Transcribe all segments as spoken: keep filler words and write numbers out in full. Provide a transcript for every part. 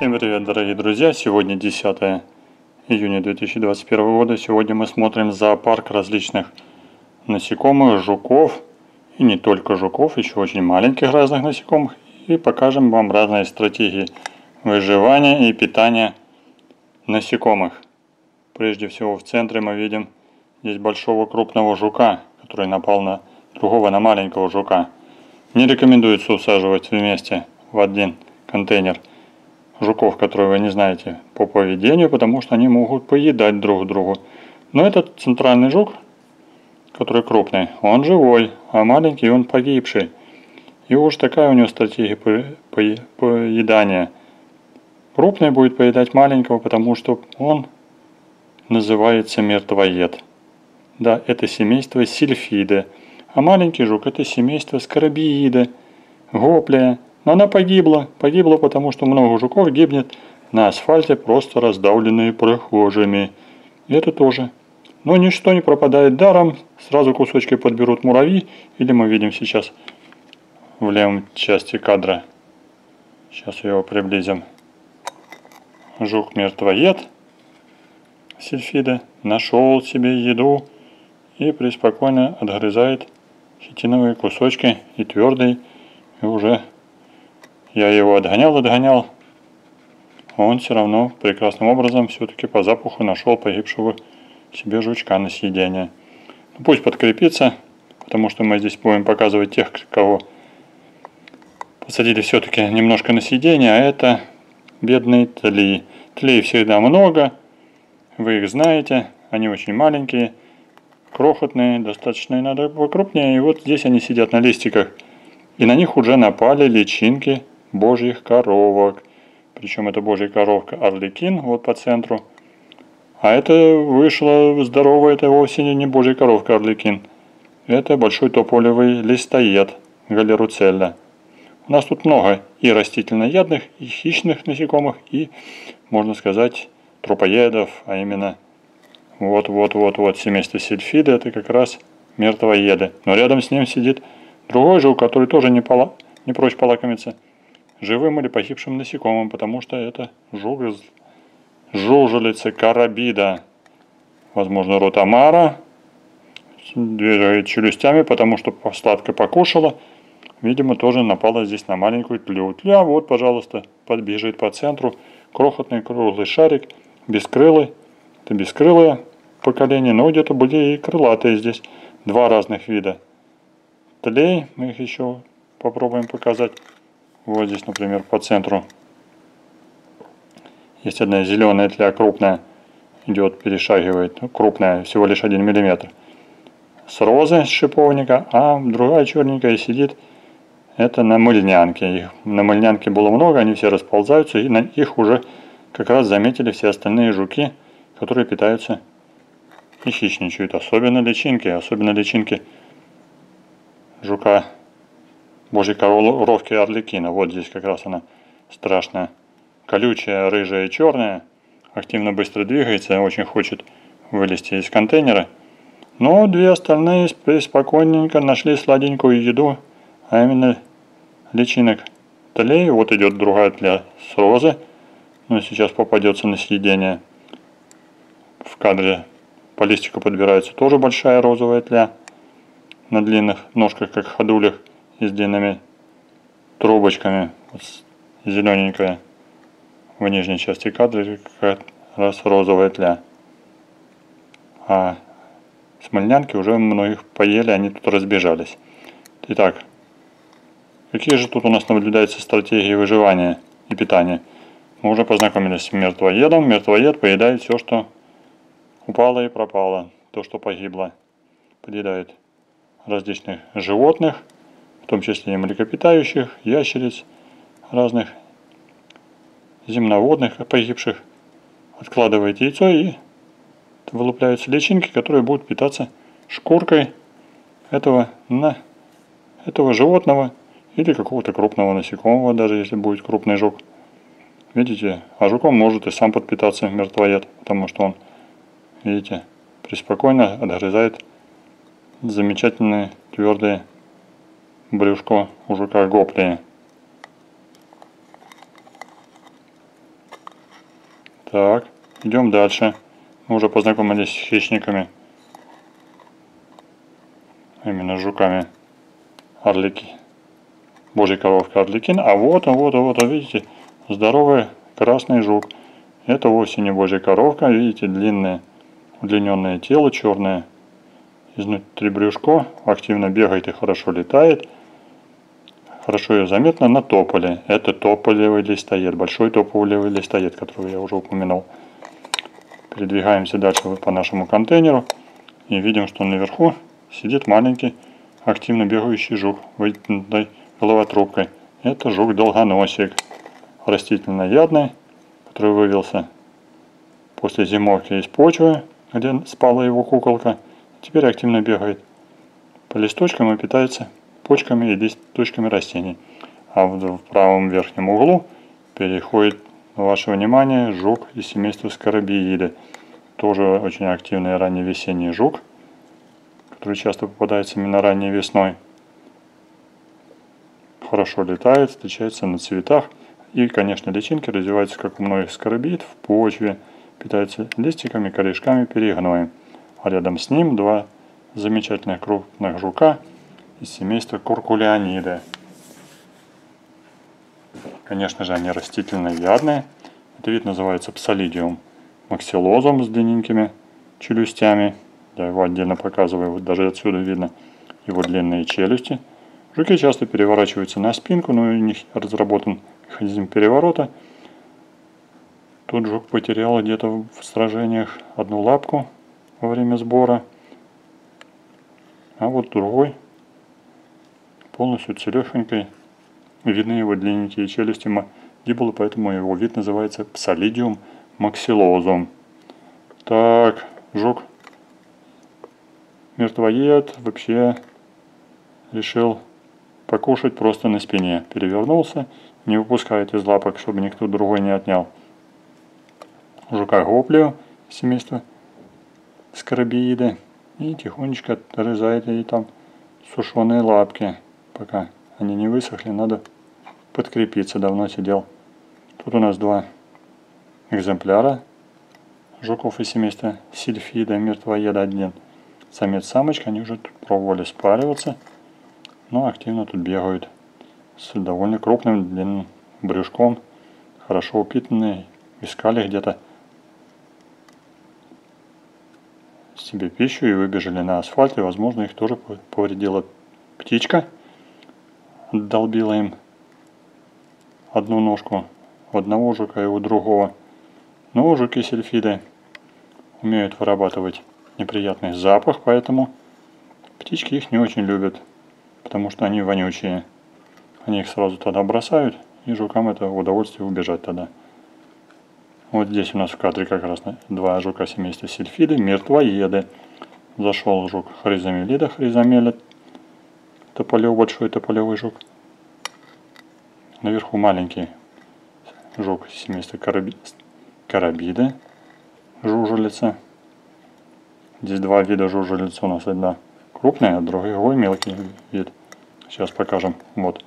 Всем привет, дорогие друзья! Сегодня десятое июня две тысячи двадцать первого года. Сегодня мы смотрим зоопарк различных насекомых, жуков и не только жуков, еще очень маленьких разных насекомых. И покажем вам разные стратегии выживания и питания насекомых. Прежде всего в центре мы видим здесь большого крупного жука, который напал на другого, на маленького жука. Не рекомендуется усаживать вместе в один контейнер жуков, которые вы не знаете по поведению, потому что они могут поедать друг другу. Но этот центральный жук, который крупный, он живой, а маленький он погибший. И уж такая у него стратегия поедания. Крупный будет поедать маленького, потому что он называется мертвоед. Да, это семейство сильфиды. А маленький жук это семейство Скарабииды, Гоплия. Но она погибла. Погибла, потому что много жуков гибнет на асфальте, просто раздавленные прохожими. Это тоже. Но ничто не пропадает даром. Сразу кусочки подберут муравьи. Или мы видим сейчас в левом части кадра. Сейчас его приблизим. Жук-мертвоед сильфида нашел себе еду и преспокойно отгрызает хитиновые кусочки и твердый, и уже... Я его отгонял, отгонял. Он все равно прекрасным образом все-таки по запаху нашел погибшего себе жучка на съедение. Ну, пусть подкрепится, потому что мы здесь будем показывать тех, кого посадили все-таки немножко на съедение. А это бедные тлии. Тлей всегда много. Вы их знаете. Они очень маленькие, крохотные, достаточно надо покрупнее. И вот здесь они сидят на листиках. И на них уже напали личинки божьих коровок. Причем это божья коровка Арлекин, вот по центру. А это вышла здоровая, это вовсе не божья коровка Арлекин. Это большой тополевый листоед Галеруцелла. У нас тут много и растительноядных, и хищных насекомых, и, можно сказать, трупоедов. А именно, вот-вот-вот-вот, семейство сильфиды, это как раз мертвоеды. Но рядом с ним сидит другой жук, который тоже не, пола... не прочь полакомиться живым или погибшим насекомым, потому что это жук из жужелицы Карабида, возможно, ротамара, движет челюстями, потому что сладко покушала, видимо, тоже напала здесь на маленькую тлю. Тля, вот, пожалуйста, подбежит по центру, крохотный круглый шарик, бескрылый, это бескрылое поколение, но где-то были и крылатые здесь, два разных вида тлей, мы их еще попробуем показать. Вот здесь, например, по центру есть одна зеленая тля, крупная, идет, перешагивает, ну, крупная, всего лишь один миллиметр, с розы, с шиповника, а другая черненькая сидит, это на мыльнянке. Их на мыльнянке было много, они все расползаются, и на их уже как раз заметили все остальные жуки, которые питаются и хищничают, особенно личинки, особенно личинки жука божьей коровки Арлекина. Вот здесь как раз она страшная, колючая, рыжая и черная. Активно быстро двигается, очень хочет вылезти из контейнера. Но две остальные спокойненько нашли сладенькую еду, а именно личинок тлей. Вот идет другая тля с розы, но сейчас попадется на съедение. В кадре по листику подбирается тоже большая розовая тля на длинных ножках, как ходулях, и с длинными трубочками. Вот зелененькая в нижней части кадра, как раз розовая тля. А смольнянки уже многих поели, они тут разбежались. Итак, какие же тут у нас наблюдаются стратегии выживания и питания? Мы уже познакомились с мертвоедом. Мертвоед поедает все, что упало и пропало, то, что погибло. Поедает различных животных, в том числе и млекопитающих, ящериц, разных земноводных погибших, откладывает яйцо и вылупляются личинки, которые будут питаться шкуркой этого, на, этого животного или какого-то крупного насекомого, даже если будет крупный жук. Видите, а жуком может и сам подпитаться мертвоед, потому что он, видите, преспокойно отгрызает замечательное твердое брюшко у жука Гоплия. Так, идем дальше. Мы уже познакомились с хищниками. Именно с жуками. Орлики. Божья коровка орликин. А вот, а вот, а вот, а видите, здоровый красный жук. Это вовсе не божья коровка. Видите, длинное, удлиненное тело, черное. Изнутри брюшко. Активно бегает и хорошо летает. Хорошо ее заметно на тополе. Это тополевый листоед, большой тополевый листоед, который я уже упоминал. Передвигаемся дальше по нашему контейнеру. И видим, что наверху сидит маленький активно бегающий жук, вытянутой головотрубкой. Это жук-долгоносик, растительноядный, который вывелся после зимовки из почвы, где спала его куколка. Теперь активно бегает по листочкам и питается почками и листочками растений. А в правом верхнем углу переходит на ваше внимание жук из семейства Скарабииды. Тоже очень активный ранневесенний жук, который часто попадается именно ранней весной. Хорошо летает, встречается на цветах. И, конечно, личинки развиваются, как у многих скарабиид, в почве. Питаются листиками, корешками, перегноем. А рядом с ним два замечательных крупных жука из семейства Curculonidae. Конечно же, они растительноядные. Этот вид называется Psalidium maxillosum с длинненькими челюстями. Я его отдельно показываю, вот даже отсюда видно его длинные челюсти. Жуки часто переворачиваются на спинку, но у них разработан механизм переворота. Тут жук потерял где-то в сражениях одну лапку во время сбора. А вот другой полностью целехонькой. Видны его длинненькие челюсти мандибулы, поэтому его вид называется Psalidium maxillosum. Так, жук мертвоед вообще решил покушать просто на спине. Перевернулся, не выпускает из лапок, чтобы никто другой не отнял. Жука Хоплию, семейство Скарабииды. И тихонечко отрезает ей там сушеные лапки. Пока они не высохли, надо подкрепиться. Давно сидел. Тут у нас два экземпляра жуков из семейства Сильфида, мертвоеда один. Самец-самочка, они уже тут пробовали спариваться, но активно тут бегают с довольно крупным длинным брюшком, хорошо упитанные, искали где-то себе пищу и выбежали на асфальт, и, возможно, их тоже повредила птичка, долбила им одну ножку у одного жука и у другого. Но жуки-сильфиды умеют вырабатывать неприятный запах, поэтому птички их не очень любят, потому что они вонючие. Они их сразу тогда бросают, и жукам это в удовольствие убежать тогда. Вот здесь у нас в кадре как раз два жука семейства сильфиды, мертвоеды. Зашел жук Хризомелида, хризомеля, тополевый, большой тополевый жук. Наверху маленький жук семейства караби... карабиды, жужелица. Здесь два вида жужелиц у нас, одна крупная, а другой мелкий вид. Сейчас покажем. Вот,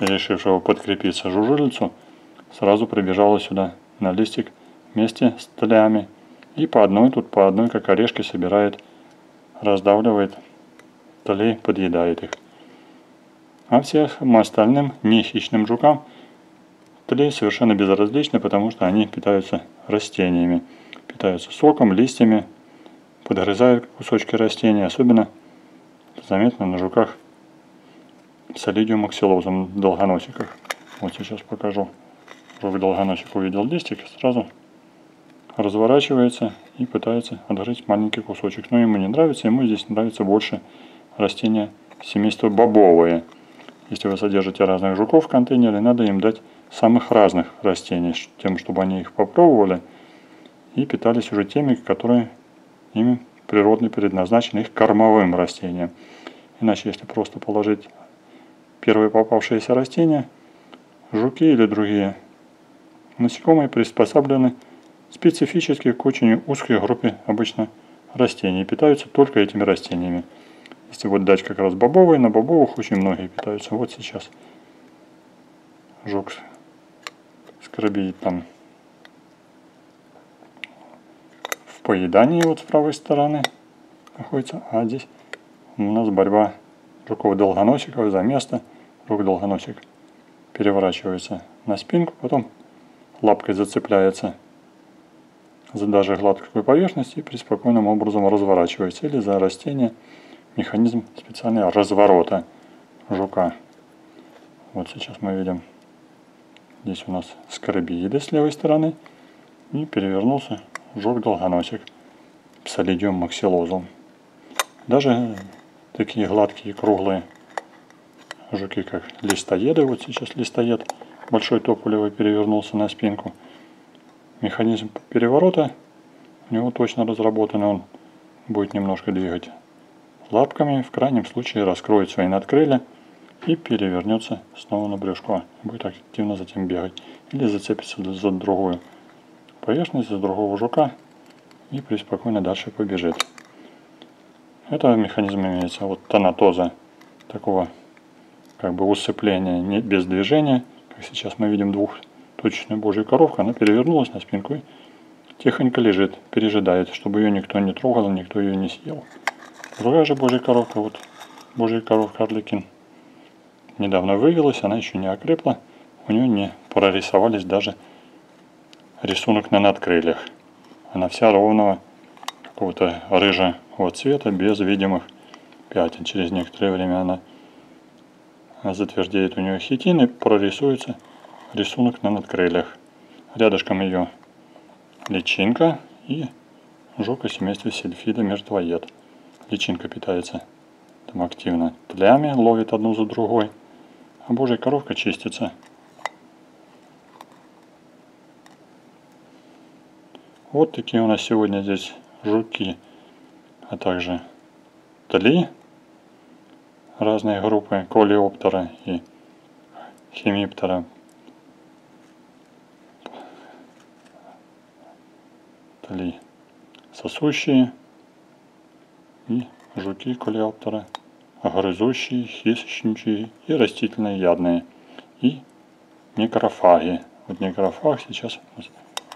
решившего подкрепиться жужелицу, сразу прибежала сюда на листик вместе с толями. И по одной, тут по одной, как орешки, собирает, раздавливает толей, подъедает их. А всем остальным нехищным жукам толей совершенно безразлично, потому что они питаются растениями. Питаются соком, листьями. Подгрызают кусочки растений, особенно заметно на жуках Psalidium maxillosum, долгоносиках. Вот сейчас покажу. Жук-долгоносик увидел листик, сразу разворачивается и пытается отгрызть маленький кусочек. Но ему не нравится, ему здесь нравится больше растения семейства бобовые. Если вы содержите разных жуков в контейнере, надо им дать самых разных растений, тем, чтобы они их попробовали и питались уже теми, которые ими природно предназначены, их кормовым растениям. Иначе, если просто положить первые попавшиеся растения, жуки или другие насекомые приспособлены специфически к очень узкой группе обычно растений и питаются только этими растениями. Если вот дать как раз бобовые, на бобовых очень многие питаются. Вот сейчас жук скарабеид там поедании вот с правой стороны находится, а здесь у нас борьба руков долгоносиков за место. Рук долгоносик переворачивается на спинку, потом лапкой зацепляется за даже гладкую поверхность и приспокойным образом разворачивается, или за растение, механизм специального разворота жука. Вот сейчас мы видим, здесь у нас скарабеиды с левой стороны, и перевернулся жук-долгоносик Psalidium maxillosum. Даже такие гладкие, круглые жуки, как листоеды, вот сейчас листоед большой тополевый перевернулся на спинку. Механизм переворота у него точно разработан, он будет немножко двигать лапками, в крайнем случае раскроет свои надкрылья и перевернется снова на брюшко, будет активно затем бегать, или зацепится за другую поверхность, за другого жука и преспокойно дальше побежит. Это механизм имеется вот тонатоза, такого как бы усыпления не, без движения, как сейчас мы видим двухточечную божью коровку, она перевернулась на спинку и тихонько лежит, пережидает, чтобы ее никто не трогал, никто ее не съел. Другая же божья коровка, вот божья коровка орликин, недавно вывелась, она еще не окрепла, у нее не прорисовались даже рисунок на надкрыльях. Она вся ровного какого-то рыжего цвета, без видимых пятен. Через некоторое время она затвердеет, у нее хитин, и прорисуется рисунок на надкрыльях. Рядышком ее личинка и жук из семейства сельфида мертвоед. Личинка питается там активно тлями, ловит одну за другой, а божья коровка чистится. Вот такие у нас сегодня здесь жуки, а также тли, разные группы, колеоптера и хемиптера. Тли сосущие и жуки колеоптера, грызущие, хищничие и растительные ядные, и некрофаги. Вот некрофаг сейчас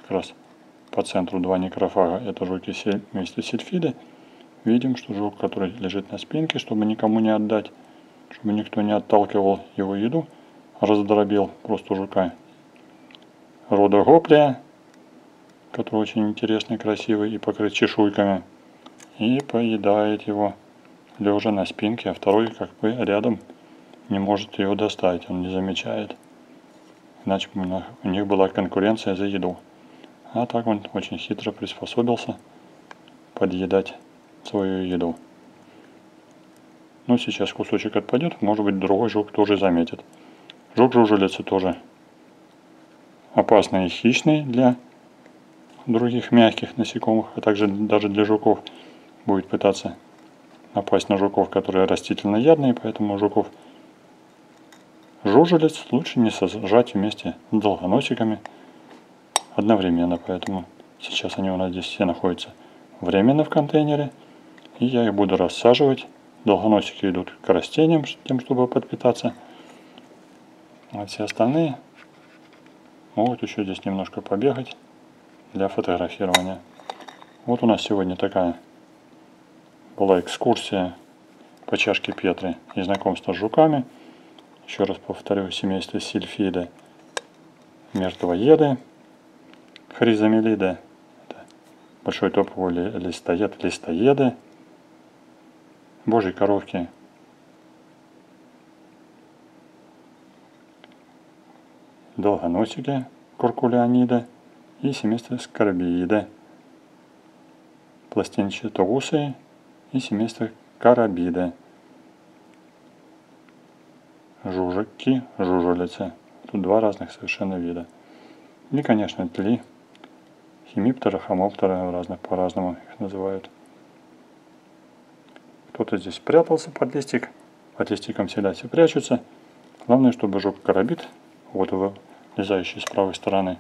как раз по центру, два некрофага, это жуки вместе сельфиды. Видим, что жук, который лежит на спинке, чтобы никому не отдать, чтобы никто не отталкивал его еду, раздробил просто жука рода Hoplia, который очень интересный, красивый и покрыт чешуйками, и поедает его лежа на спинке, а второй как бы рядом не может ее достать, он не замечает. Иначе у них была конкуренция за еду. А так он очень хитро приспособился подъедать свою еду. Ну, сейчас кусочек отпадет, может быть, другой жук тоже заметит. Жук-жужелица тоже опасный и хищный для других мягких насекомых, а также даже для жуков, будет пытаться напасть на жуков, которые растительноядные, поэтому жуков жужелиц лучше не сажать вместе с долгоносиками одновременно, поэтому сейчас они у нас здесь все находятся временно в контейнере, и я их буду рассаживать. Долгоносики идут к растениям, тем, чтобы подпитаться, а все остальные могут еще здесь немножко побегать для фотографирования. Вот у нас сегодня такая была экскурсия по чашке Петри и знакомство с жуками. Еще раз повторю, семейство сельфиды, мертвоеды, хризомелиды, большой топовый листоед, листоеды, божьи коровки, долгоносики, куркулиониды, и семейство Скарабеидаe, пластинчатоусые и семейство Карабиды, жужики, жужелицы. Тут два разных совершенно вида. И, конечно, тли, хемиптера, хомоптера, разных по-разному их называют. Кто-то здесь спрятался под листик, под листиком всегда все прячутся. Главное, чтобы жук-карабид, вот вылезающий с правой стороны,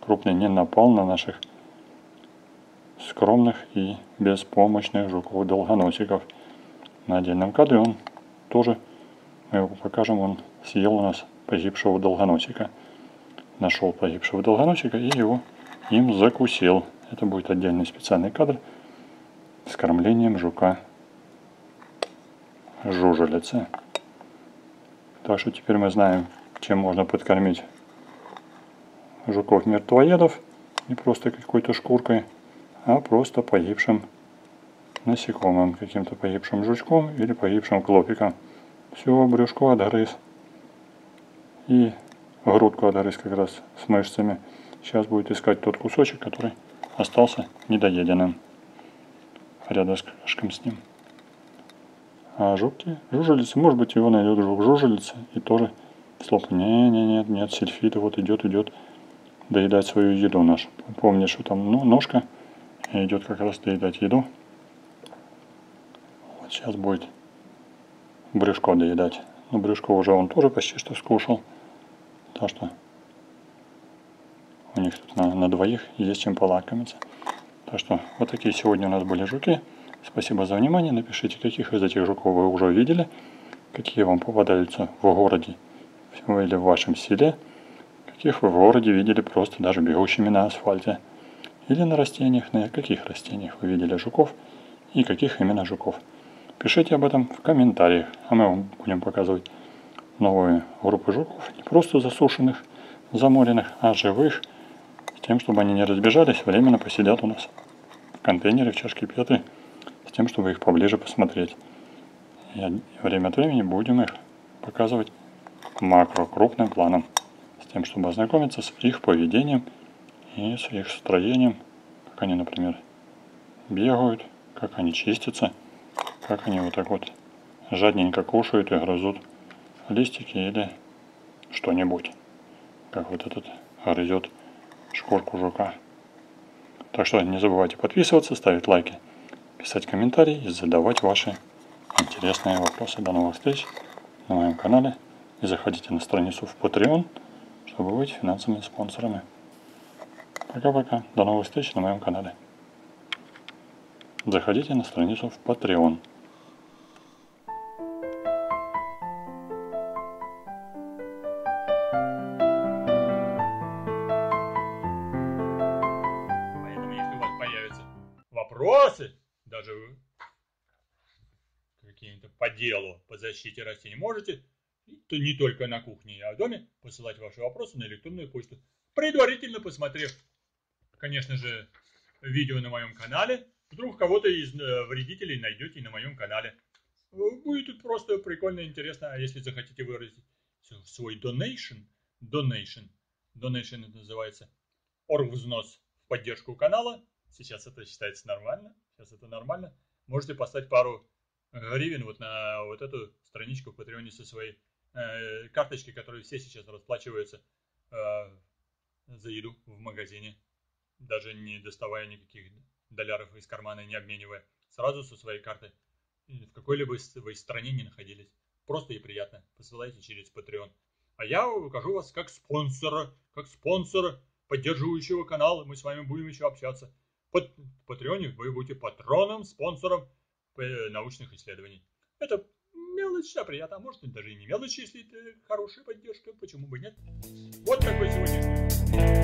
крупный, не напал на наших скромных и беспомощных жуков-долгоносиков. На отдельном кадре он тоже, мы его покажем, он съел у нас погибшего долгоносика. Нашел погибшего долгоносика и его им закусил. Это будет отдельный специальный кадр с кормлением жука жужелицы. Так что теперь мы знаем, чем можно подкормить жуков-мертвоедов. Не просто какой-то шкуркой, а просто погибшим насекомым, каким-то погибшим жучком или погибшим клопиком. Все, брюшко отгрыз. И грудку отгрыз как раз с мышцами. Сейчас будет искать тот кусочек, который остался недоеденным. Рядышком с ним. А жуки, жужелицы, может быть, его найдет жук жужелица и тоже слоп. Не, не, нет, нет, сельфида вот идет, идет доедать свою еду нашу. Помнишь, что там ну, ножка идет как раз доедать еду. Вот сейчас будет брюшко доедать. Но брюшко уже он тоже почти что скушал. Так что у них тут на, на двоих есть чем полакомиться. Так что вот такие сегодня у нас были жуки. Спасибо за внимание. Напишите, каких из этих жуков вы уже видели, какие вам попадаются в городе или в вашем селе, каких вы в городе видели просто даже бегущими на асфальте, или на растениях, на каких растениях вы видели жуков и каких именно жуков. Пишите об этом в комментариях, а мы вам будем показывать новые группы жуков, не просто засушенных, заморенных, а живых, с тем, чтобы они не разбежались, временно посидят у нас в контейнере, в чашке петы, с тем, чтобы их поближе посмотреть. И время от времени будем их показывать макро, крупным планом, с тем, чтобы ознакомиться с их поведением и с их строением, как они, например, бегают, как они чистятся, как они вот так вот жадненько кушают и грызут листики или что-нибудь, как вот этот грызет шкурку жука. Так что не забывайте подписываться, ставить лайки, писать комментарии и задавать ваши интересные вопросы. До новых встреч на моем канале. И заходите на страницу в Patreon, чтобы быть финансовыми спонсорами. Пока-пока. До новых встреч на моем канале. Заходите на страницу в Patreon. Защите растений можете, то не только на кухне, а в доме, посылать ваши вопросы на электронную почту, предварительно посмотрев, конечно же, видео на моем канале. Вдруг кого-то из вредителей найдете на моем канале. Будет просто прикольно, интересно. А если захотите выразить свой донейшн, донейшн, донейшн это называется, оргвзнос в поддержку канала, сейчас это считается нормально, сейчас это нормально, можете поставить пару гривен вот на вот эту страничку в Патреоне со своей э, карточки, которые все сейчас расплачиваются э, за еду в магазине, даже не доставая никаких долларов из кармана, не обменивая, сразу со своей карты в какой-либо стране не находились. Просто и приятно. Посылайте через Patreon. А я укажу вас как спонсора, как спонсора поддерживающего канала. Мы с вами будем еще общаться. Под Патреоне вы будете патроном, спонсором научных исследований. Это мелочь, а приятно, а может даже и не мелочь, если это хорошая поддержка, почему бы нет. Вот такой сегодня.